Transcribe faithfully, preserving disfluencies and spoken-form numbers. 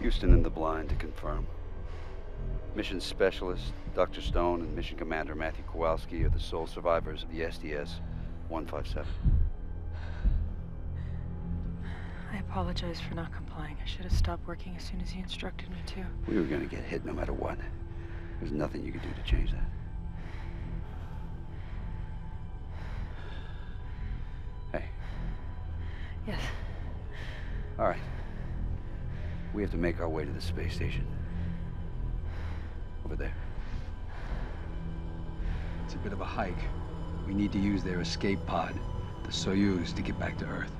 Houston in the blind to confirm. Mission specialist Doctor Stone and mission commander Matthew Kowalski are the sole survivors of the S T S one fifty-seven. I apologize for not complying. I should have stopped working as soon as you instructed me to. We were gonna get hit no matter what. There's nothing you could do to change that. Hey. Yes. All right. We have to make our way to the space station. Over there. It's a bit of a hike. We need to use their escape pod, the Soyuz, to get back to Earth.